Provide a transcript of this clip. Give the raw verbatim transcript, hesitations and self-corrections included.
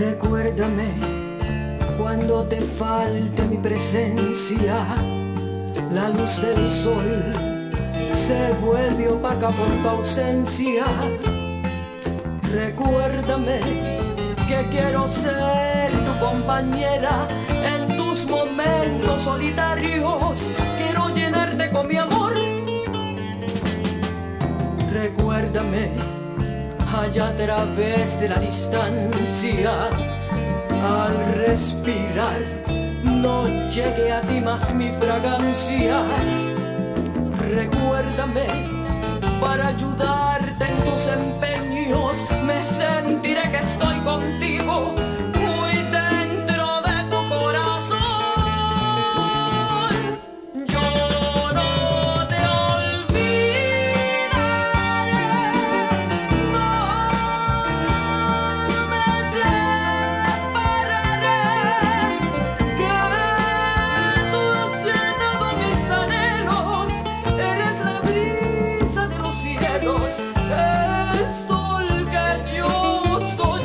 Recuérdame cuando te falte mi presencia. La luz del sol se vuelve opaca por tu ausencia. Recuérdame que quiero ser tu compañera en tus momentos solitarios. Quiero llenarte con mi amor. Recuérdame allá a través de la distancia. Al respirar no llegue a ti más mi fragancia. Recuérdame para ayudarte en tus empeños. Me sentiré que estoy contigo muy dentro de tu corazón. Yo no te olvidaré, no me separaré, que tú has llenado mis anhelos. Eres la brisa de los cielos, el sol que yo soy.